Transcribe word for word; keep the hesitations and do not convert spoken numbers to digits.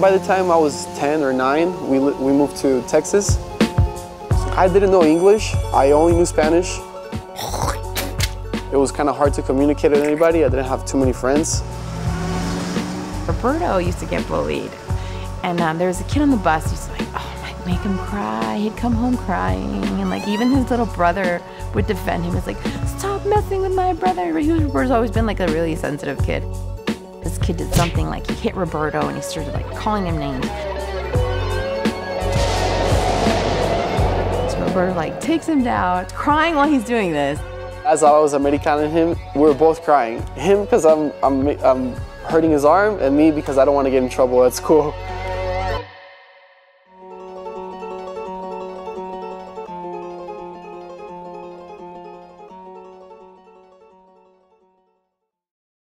By the time I was ten or nine, we, we moved to Texas. I didn't know English, I only knew Spanish. It was kind of hard to communicate with anybody. I didn't have too many friends. Roberto used to get bullied. And um, there was a kid on the bus who's like, oh, I'd make him cry. He'd come home crying. And like even his little brother would defend him. It's like, stop messing with my brother. He was, Roberto's always been like a really sensitive kid. This kid did something like he hit Roberto and he started like calling him names. So Roberto like takes him down, crying while he's doing this. As I was American and him, we were both crying. Him because I'm, I'm, I'm hurting his arm, and me because I don't want to get in trouble at school.